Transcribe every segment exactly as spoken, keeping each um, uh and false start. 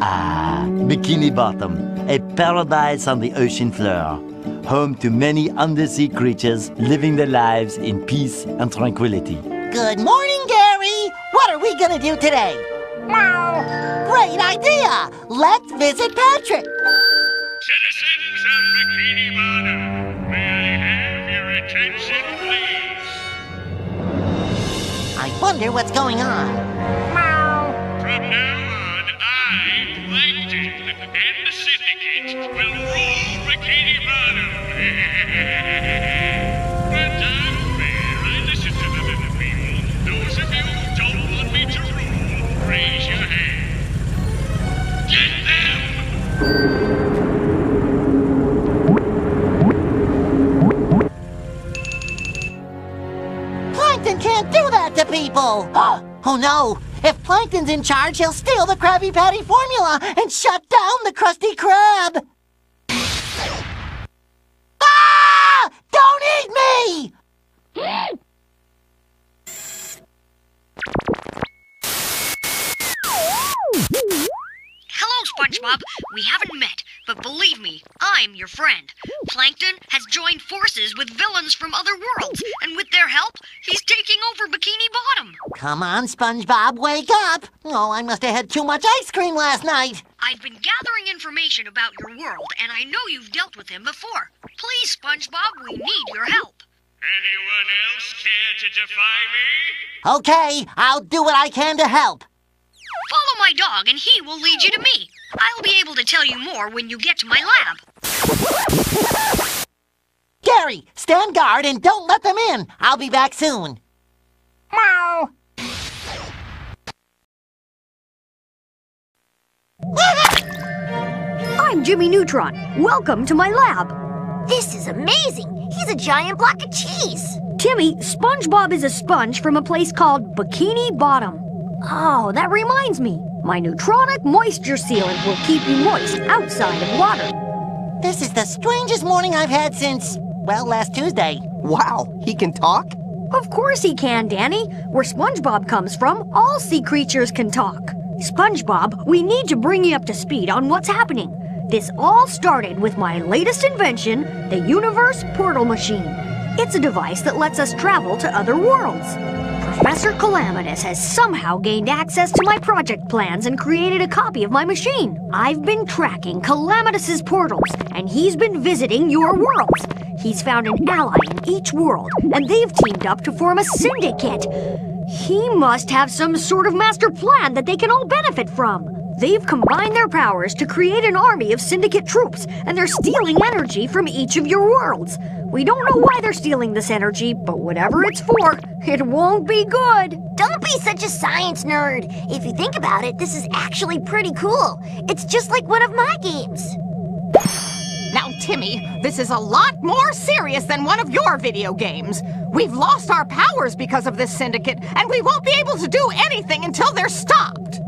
Ah, Bikini Bottom, a paradise on the ocean floor, home to many undersea creatures living their lives in peace and tranquility. Good morning, Gary! What are we gonna do today? Meow. Great idea! Let's visit Patrick! Citizens of Bikini Bottom, may I have your attention, please? I wonder what's going on. Meow. From now on, I, Plankton, and the syndicate will rule Bikini Bottom. But unfair, I listen to the little people. Those of you who don't want me to rule, raise your hand. Get them! Plankton can't do that to people! Oh no! If Plankton's in charge, he'll steal the Krabby Patty formula and shut down the Krusty Krab! Ah! Don't eat me! Hello, SpongeBob. We haven't met, but believe me, I'm your friend. Plankton has joined forces with villains from other worlds, and with their help, he's taking over Bikini Bottom. Come on, SpongeBob, wake up! Oh, I must have had too much ice cream last night. I've been gathering information about your world, and I know you've dealt with him before. Please, SpongeBob, we need your help. Anyone else care to defy me? Okay, I'll do what I can to help. Follow my dog, and he will lead you to me. I'll be able to tell you more when you get to my lab. Gary, stand guard and don't let them in. I'll be back soon. Meow. I'm Jimmy Neutron. Welcome to my lab. This is amazing. He's a giant block of cheese. Timmy, SpongeBob is a sponge from a place called Bikini Bottom. Oh, that reminds me. My Neutronic Moisture Sealant will keep you moist outside of water. This is the strangest morning I've had since, well, last Tuesday. Wow, he can talk? Of course he can, Danny. Where SpongeBob comes from, all sea creatures can talk. SpongeBob, we need to bring you up to speed on what's happening. This all started with my latest invention, the Universe Portal Machine. It's a device that lets us travel to other worlds. Professor Calamitous has somehow gained access to my project plans and created a copy of my machine. I've been tracking Calamitous's portals, and he's been visiting your worlds. He's found an ally in each world, and they've teamed up to form a syndicate. He must have some sort of master plan that they can all benefit from. They've combined their powers to create an army of syndicate troops, and they're stealing energy from each of your worlds. We don't know why they're stealing this energy, but whatever it's for, it won't be good. Don't be such a science nerd. If you think about it, this is actually pretty cool. It's just like one of my games. Now, Timmy, this is a lot more serious than one of your video games. We've lost our powers because of this syndicate, and we won't be able to do anything until they're stopped.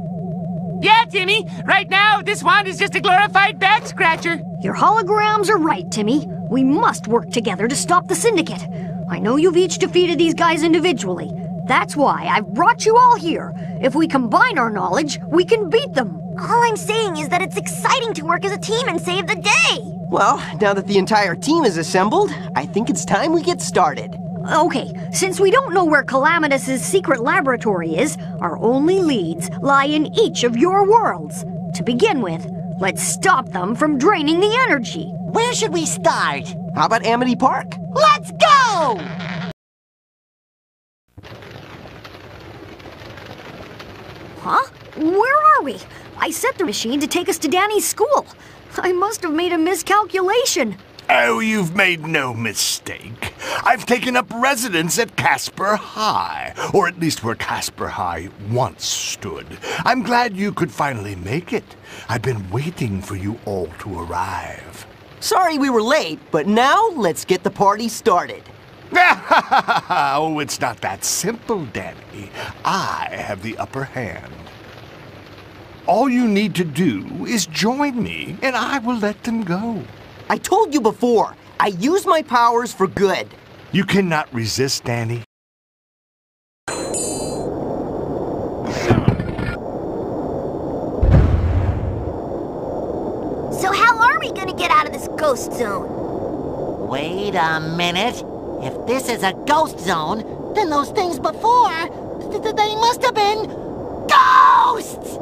Yeah, Timmy. Right now, this wand is just a glorified back scratcher. Your holograms are right, Timmy. We must work together to stop the syndicate. I know you've each defeated these guys individually. That's why I've brought you all here. If we combine our knowledge, we can beat them. All I'm saying is that it's exciting to work as a team and save the day. Well, now that the entire team is assembled, I think it's time we get started. Okay, since we don't know where Calamitous's secret laboratory is, our only leads lie in each of your worlds. To begin with, let's stop them from draining the energy. Where should we start? How about Amity Park? Let's go! Huh? Where are we? I set the machine to take us to Danny's school. I must have made a miscalculation. Oh, you've made no mistake. I've taken up residence at Casper High, or at least where Casper High once stood. I'm glad you could finally make it. I've been waiting for you all to arrive. Sorry we were late, but now let's get the party started. Oh, it's not that simple, Danny. I have the upper hand. All you need to do is join me, and I will let them go. I told you before, I use my powers for good. You cannot resist, Danny. are we gonna get out of this ghost zone? Wait a minute. If this is a ghost zone, then those things before, th th they must have been ghosts!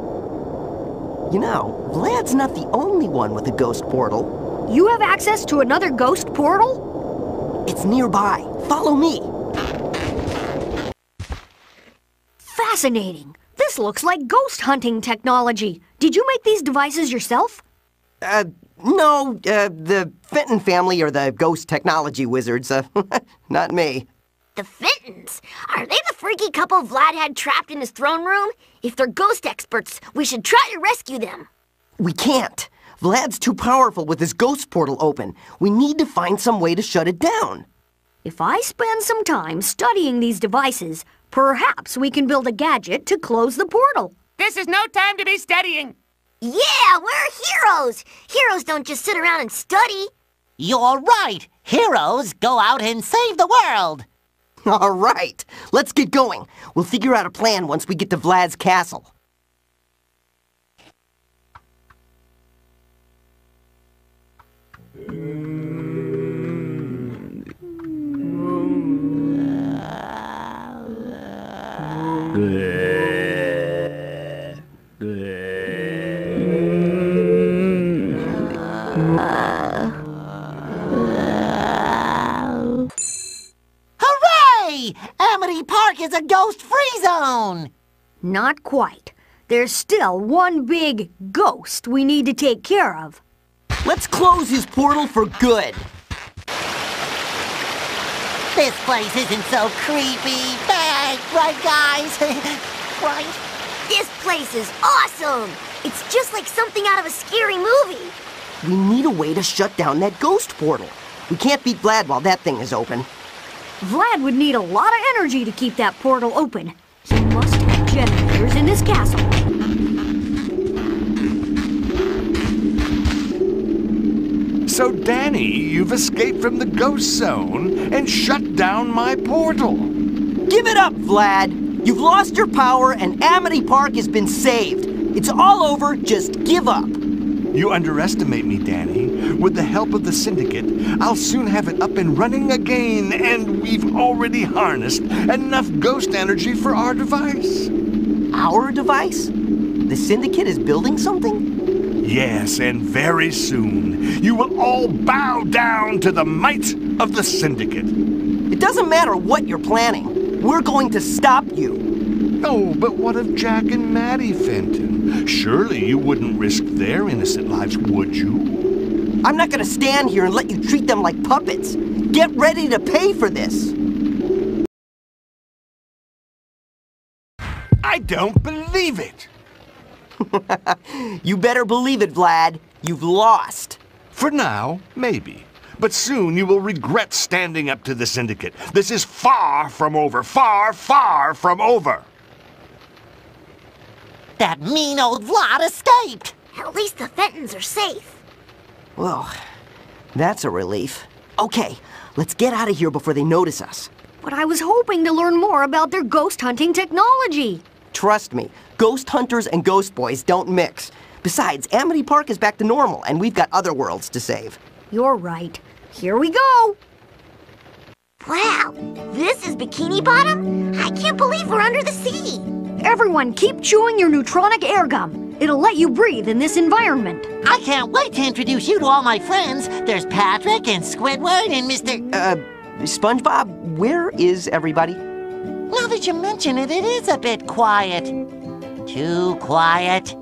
You know, Vlad's not the only one with a ghost portal. You have access to another ghost portal? It's nearby. Follow me. Fascinating. This looks like ghost hunting technology. Did you make these devices yourself? Uh, no. Uh, the Fenton family are the ghost technology wizards. Uh, not me. The Fentons? Are they the freaky couple Vlad had trapped in his throne room? If they're ghost experts, we should try to rescue them. We can't. Vlad's too powerful with his ghost portal open. We need to find some way to shut it down. If I spend some time studying these devices, perhaps we can build a gadget to close the portal. This is no time to be studying. Yeah, we're heroes. Heroes don't just sit around and study. You're right. Heroes go out and save the world. All right. Let's get going. We'll figure out a plan once we get to Vlad's castle. Hooray! Amity Park is a ghost-free zone! Not quite. There's still one big ghost we need to take care of. Let's close his portal for good. This place isn't so creepy. Bang! Right, guys? Right? This place is awesome! It's just like something out of a scary movie. We need a way to shut down that ghost portal. We can't beat Vlad while that thing is open. Vlad would need a lot of energy to keep that portal open. He must have generators in his castle. So, Danny, you've escaped from the ghost zone and shut down my portal. Give it up, Vlad. You've lost your power and Amity Park has been saved. It's all over. Just give up. You underestimate me, Danny. With the help of the Syndicate, I'll soon have it up and running again. And we've already harnessed enough ghost energy for our device. Our device? The Syndicate is building something? Yes, and very soon, you will all bow down to the might of the Syndicate. It doesn't matter what you're planning. We're going to stop you. Oh, but what of Jack and Maddie, Fenton? Surely you wouldn't risk their innocent lives, would you? I'm not going to stand here and let you treat them like puppets. Get ready to pay for this. I don't believe it. You better believe it, Vlad. You've lost. For now, maybe. But soon you will regret standing up to the Syndicate. This is far from over. Far, far from over. That mean old Vlad escaped. At least the Fentons are safe. Well, that's a relief. Okay, let's get out of here before they notice us. But I was hoping to learn more about their ghost hunting technology. Trust me, ghost hunters and ghost boys don't mix. Besides, Amity Park is back to normal, and we've got other worlds to save. You're right. Here we go. Wow, this is Bikini Bottom? I can't believe we're under the sea. Everyone, keep chewing your Neutronic air gum. It'll let you breathe in this environment. I can't wait to introduce you to all my friends. There's Patrick and Squidward and Mister Uh, SpongeBob, where is everybody? Now that you mention it, it is a bit quiet. Too quiet.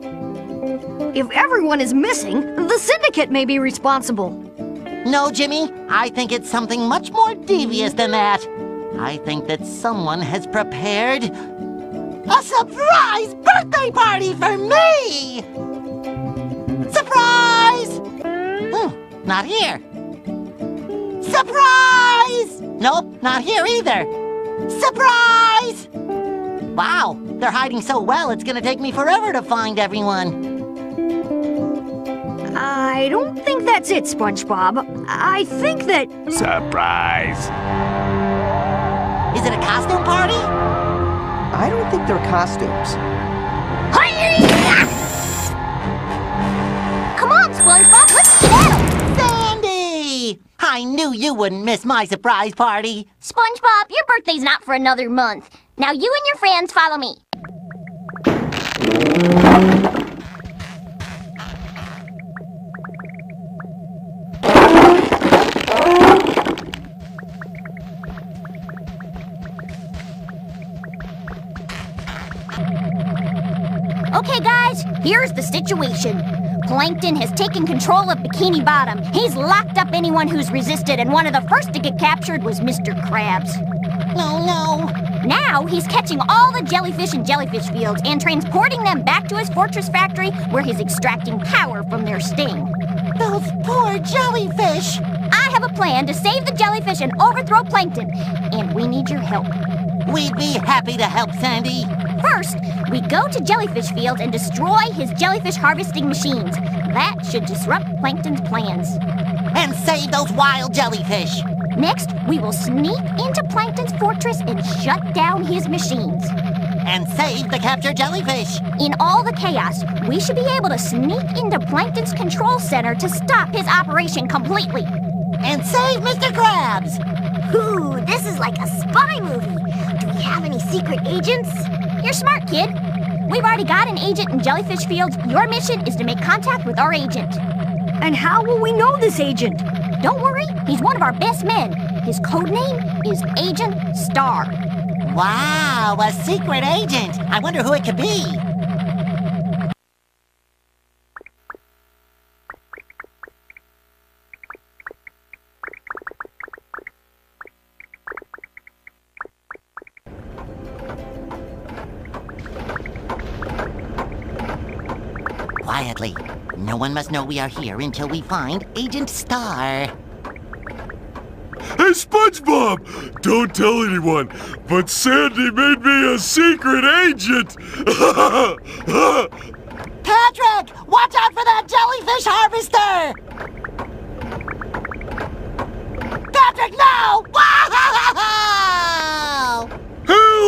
If everyone is missing, the Syndicate may be responsible. No, Jimmy. I think it's something much more devious than that. I think that someone has prepared a surprise birthday party for me! Surprise! Hmm, not here. Surprise! Nope, not here either. Surprise! Wow, they're hiding so well, it's gonna take me forever to find everyone. I don't think that's it, SpongeBob. I think that... Surprise! Is it a costume party? I don't think they're costumes. Come on, SpongeBob, let's get it! knew you wouldn't miss my surprise party. SpongeBob, your birthday's not for another month. Now you and your friends follow me. Okay, guys, here's the situation. Plankton has taken control of Bikini Bottom. He's locked up anyone who's resisted, and one of the first to get captured was Mister Krabs. No, no. Now he's catching all the jellyfish in jellyfish fields and transporting them back to his fortress factory, where he's extracting power from their sting. Those poor jellyfish. I have a plan to save the jellyfish and overthrow Plankton, and we need your help. We'd be happy to help, Sandy. First, we go to Jellyfish Fields and destroy his jellyfish harvesting machines. That should disrupt Plankton's plans. And save those wild jellyfish. Next, we will sneak into Plankton's fortress and shut down his machines. And save the captured jellyfish. In all the chaos, we should be able to sneak into Plankton's control center to stop his operation completely. And save Mister Krabs. Ooh, this is like a spy movie. Do we have any secret agents? You're smart, kid. We've already got an agent in Jellyfish Fields. Your mission is to make contact with our agent. And how will we know this agent? Don't worry, he's one of our best men. His code name is Agent Star. Wow, a secret agent. I wonder who it could be. Quietly. No one must know we are here until we find Agent Star. Hey, SpongeBob! Don't tell anyone, but Sandy made me a secret agent! Patrick! Watch out for that jellyfish harvester! Patrick, no!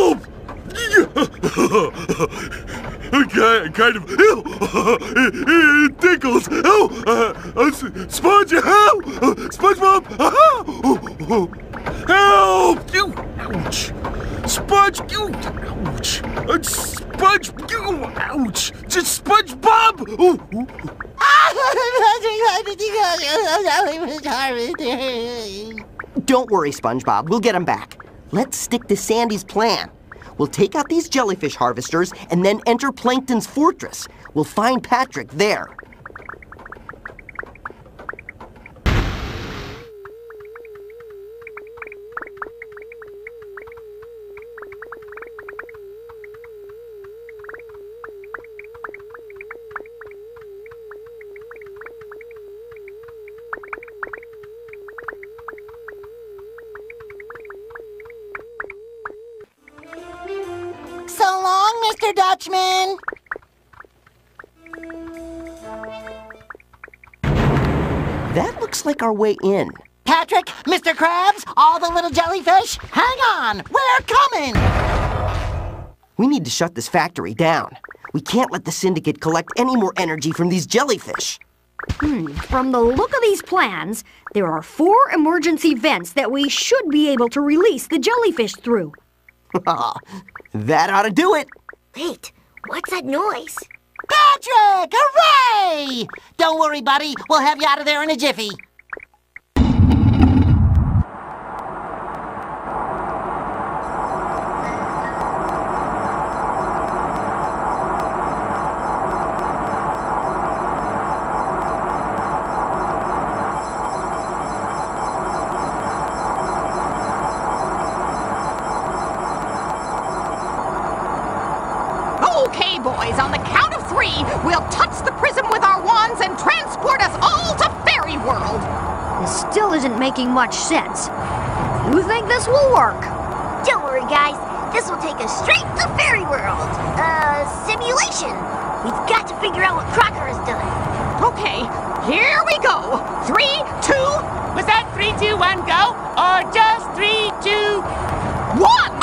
Wow! Help! Okay, kind of, ew, it, it tickles, ew, uh, uh, Sponge, help, uh, SpongeBob, uh, uh, help, ew, ouch, Sponge, ew, ouch, uh, Sponge, ew, ouch, just SpongeBob, ooh. Don't worry, SpongeBob, we'll get him back. Let's stick to Sandy's plan. We'll take out these jellyfish harvesters and then enter Plankton's fortress. We'll find Patrick there. Mister Dutchman! That looks like our way in. Patrick, Mister Krabs, all the little jellyfish, hang on! We're coming! We need to shut this factory down. We can't let the Syndicate collect any more energy from these jellyfish. Hmm, from the look of these plans, there are four emergency vents that we should be able to release the jellyfish through. That ought to do it! Wait, what's that noise? Patrick! Hooray! Don't worry, buddy. We'll have you out of there in a jiffy. Making much sense. You think this will work? Don't worry, guys. This will take us straight to Fairy World. Uh, simulation. We've got to figure out what Crocker has done. Okay, here we go. Three, two. Was that three, two, one, go? Or just three, two, one?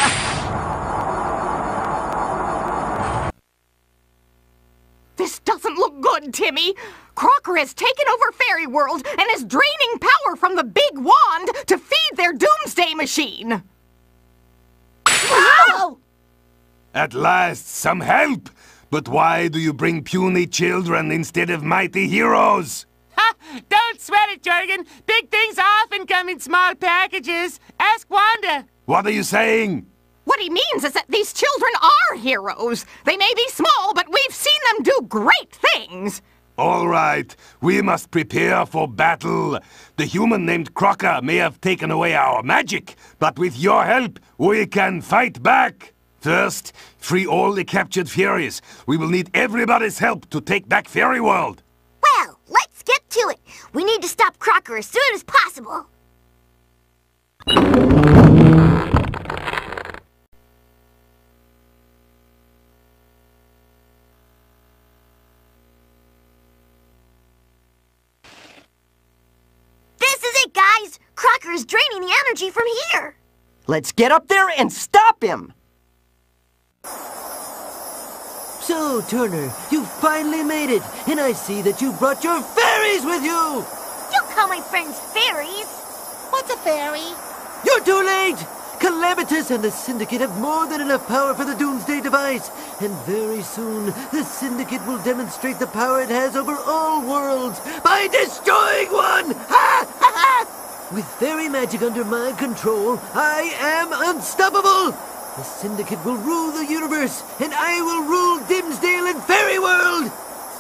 This doesn't look good, Timmy. Crocker has taken over Fairy World and is draining power from the big wand to feed their Doomsday Machine. Ow! At last, some help! But why do you bring puny children instead of mighty heroes? Ha! Don't sweat it, Jorgen. Big things often come in small packages. Ask Wanda. What are you saying? What he means is that these children are heroes. They may be small, but we've seen them do great things. All right. We must prepare for battle. The human named Crocker may have taken away our magic, but with your help, we can fight back. First, free all the captured fairies. We will need everybody's help to take back Fairy World. Well, let's get to it. We need to stop Crocker as soon as possible. Guys, Crocker is draining the energy from here. Let's get up there and stop him. So, Turner, you finally made it, and I see that you brought your fairies with you. Don't call my friends fairies. What's a fairy? You're too late. Calamitous and the Syndicate have more than enough power for the Doomsday Device, and very soon the Syndicate will demonstrate the power it has over all worlds by destroying one! Ha! Ha! Ha! With fairy magic under my control, I am unstoppable! The Syndicate will rule the universe, and I will rule Dimmsdale and Fairy World!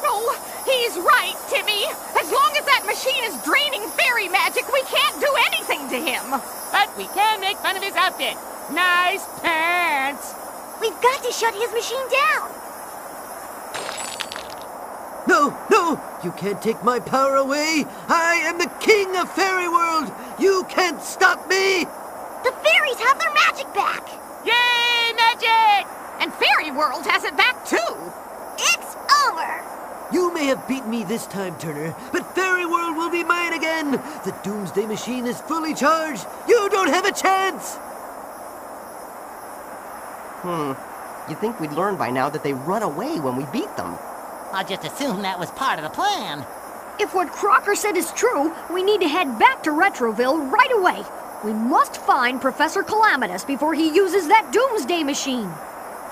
Oh, he's right, Timmy! As long as that machine is draining fairy magic, we can't do anything to him! But we can make fun of his outfit. Nice pants! We've got to shut his machine down! No, no! You can't take my power away! I am the king of Fairy World! You can't stop me! The fairies have their magic back! Yay, magic! And Fairy World has it back, too! It's over! You may have beaten me this time, Turner, but Fairy World will be mine again! The Doomsday Machine is fully charged! You don't have a chance! Hmm. You'd think we'd learn by now that they run away when we beat them. I'll just assume that was part of the plan. If what Crocker said is true, we need to head back to Retroville right away. We must find Professor Calamitous before he uses that Doomsday Machine.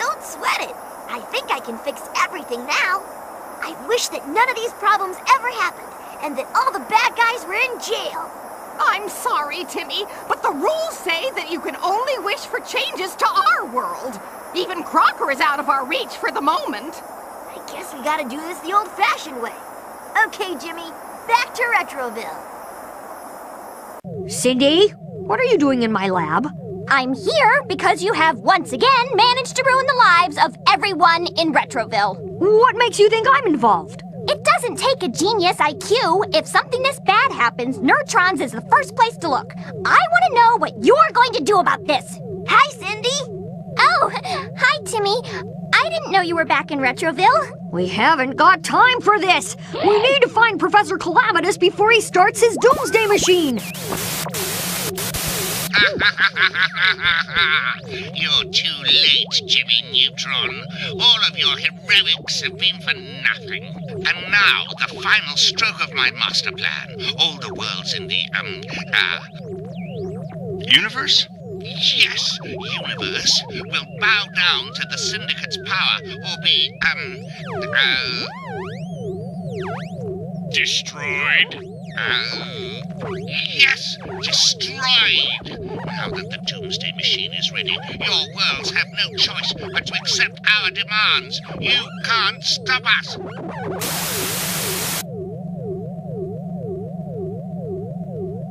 Don't sweat it. I think I can fix everything now. I wish that none of these problems ever happened, and that all the bad guys were in jail. I'm sorry, Timmy, but the rules say that you can only wish for changes to our world. Even Crocker is out of our reach for the moment. I guess we gotta do this the old-fashioned way. Okay, Jimmy, back to Retroville. Cindy, what are you doing in my lab? I'm here because you have once again managed to ruin the lives of everyone in Retroville. What makes you think I'm involved? It doesn't take a genius I Q. If something this bad happens, Neutrons is the first place to look. I want to know what you're going to do about this. Hi, Cindy. Oh, hi, Timmy. I didn't know you were back in Retroville. We haven't got time for this. We need to find Professor Calamitous before he starts his Doomsday Machine. You're too late, Jimmy Neutron. All of your heroics have been for nothing. And now, the final stroke of my master plan. All the worlds in the, um, uh... universe? Yes, universe will bow down to the Syndicate's power or be, um, uh... destroyed? Uh, yes, destroyed! Now that the Doomsday Machine is ready, your worlds have no choice but to accept our demands. You can't stop us!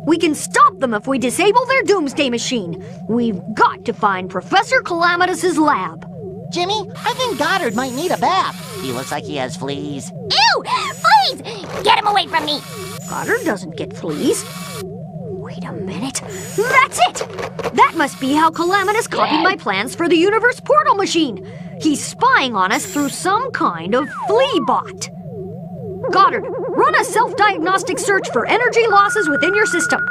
We can stop them if we disable their Doomsday Machine. We've got to find Professor Calamitous's lab. Jimmy, I think Goddard might need a bath. He looks like he has fleas. Ew! Fleas! Get him away from me! Goddard doesn't get fleas. Wait a minute. That's it! That must be how Calamitous copied my plans for the Universe Portal Machine. He's spying on us through some kind of Fleebot. Goddard, run a self-diagnostic search for energy losses within your system.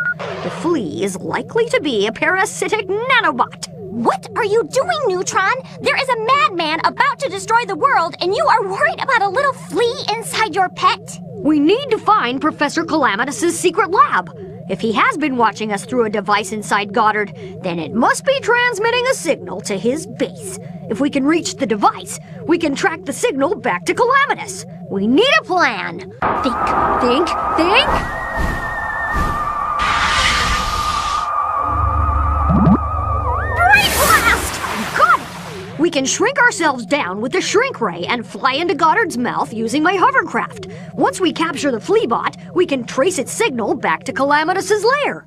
The flea is likely to be a parasitic nanobot. What are you doing, Neutron? There is a madman about to destroy the world, and you are worried about a little flea inside your pet? We need to find Professor Calamitous's secret lab. If he has been watching us through a device inside Goddard, then it must be transmitting a signal to his base. If we can reach the device, we can track the signal back to Calamitous. We need a plan. Think, think, think. Brain blast! I got it! We can shrink ourselves down with the shrink ray and fly into Goddard's mouth using my hovercraft. Once we capture the Fleebot, we can trace its signal back to Calamitous's lair.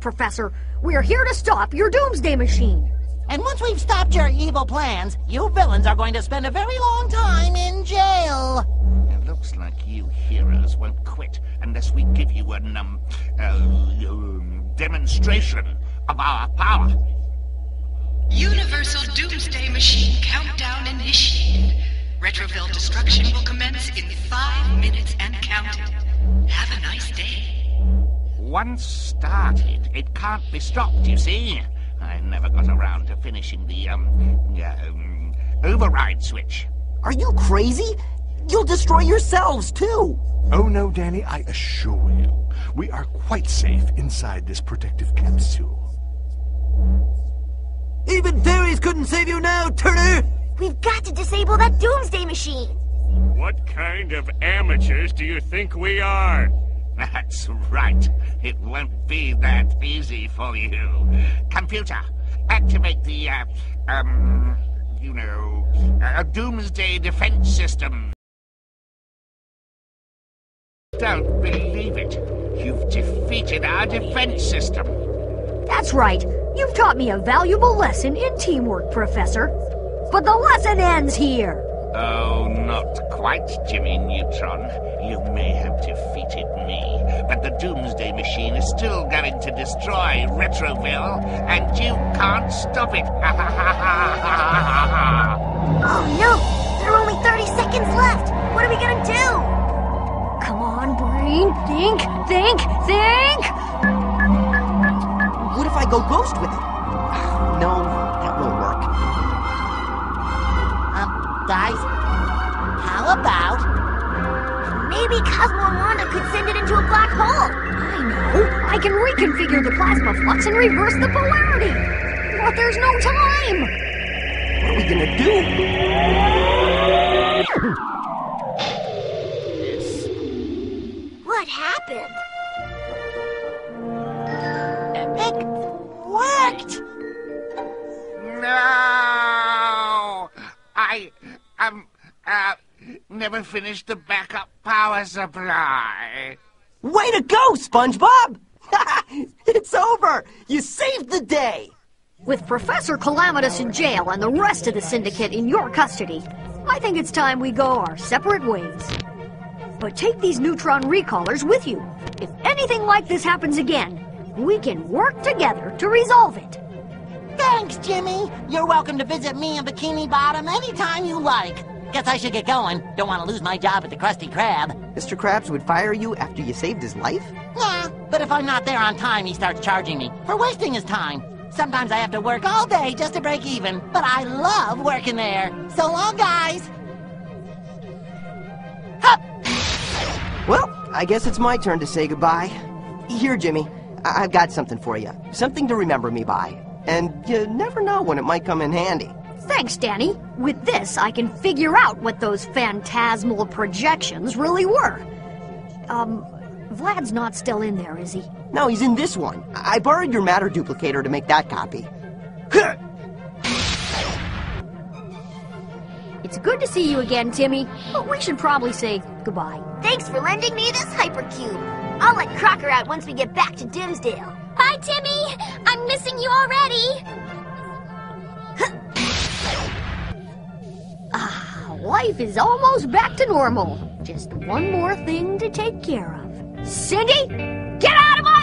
Professor, we're here to stop your Doomsday Machine. And once we've stopped your evil plans, you villains are going to spend a very long time in jail. It looks like you heroes won't quit unless we give you an, um, uh, um, demonstration of our power. Universal Doomsday Machine countdown initiated. Retroville destruction will commence in five minutes and counted. Have a nice day. Once started, it can't be stopped, you see. I never got around to finishing the, um, um, override switch. Are you crazy? You'll destroy yourselves, too! Oh, no, Danny, I assure you, we are quite safe inside this protective capsule. Even fairies couldn't save you now, Turner! We've got to disable that Doomsday Machine! What kind of amateurs do you think we are? That's right. It won't be that easy for you. Computer, activate the, uh, um, you know, uh, Doomsday Defense System. Don't believe it. You've defeated our defense system. That's right. You've taught me a valuable lesson in teamwork, Professor. But the lesson ends here. Oh, not quite, Jimmy Neutron. You may have defeated me, but the Doomsday Machine is still going to destroy Retroville, and you can't stop it. Oh, no! There are only thirty seconds left! What are we gonna do? Come on, brain. Think, think, think! What if I go ghost with it? No, that won't work. Um, guys, how about... Maybe Cosmo and Wanda could send it into a black hole! I know! I can reconfigure the plasma flux and reverse the polarity! But there's no time! What are we gonna do? This... What happened? It worked! No! I... um... uh... never finished the backup power supply. Way to go, SpongeBob! It's over! You saved the day! With Professor Calamitous in jail and the rest of the syndicate in your custody, I think it's time we go our separate ways. But take these neutron recallers with you. If anything like this happens again, we can work together to resolve it. Thanks, Jimmy! You're welcome to visit me in Bikini Bottom anytime you like. Guess I should get going. Don't want to lose my job at the Krusty Krab. Mister Krabs would fire you after you saved his life? Nah, but if I'm not there on time, he starts charging me for wasting his time. Sometimes I have to work all day just to break even, but I love working there. So long, guys. Hup. Well, I guess it's my turn to say goodbye. Here, Jimmy, I I've got something for you. Something to remember me by. And you never know when it might come in handy. Thanks, Danny. With this, I can figure out what those phantasmal projections really were. Um, Vlad's not still in there, is he? No, he's in this one. I borrowed your matter duplicator to make that copy. It's good to see you again, Timmy, but we should probably say goodbye. Thanks for lending me this hypercube. I'll let Crocker out once we get back to Dimmsdale. Bye, Timmy! I'm missing you already! Ah, life is almost back to normal. Just one more thing to take care of. Cindy, get out of my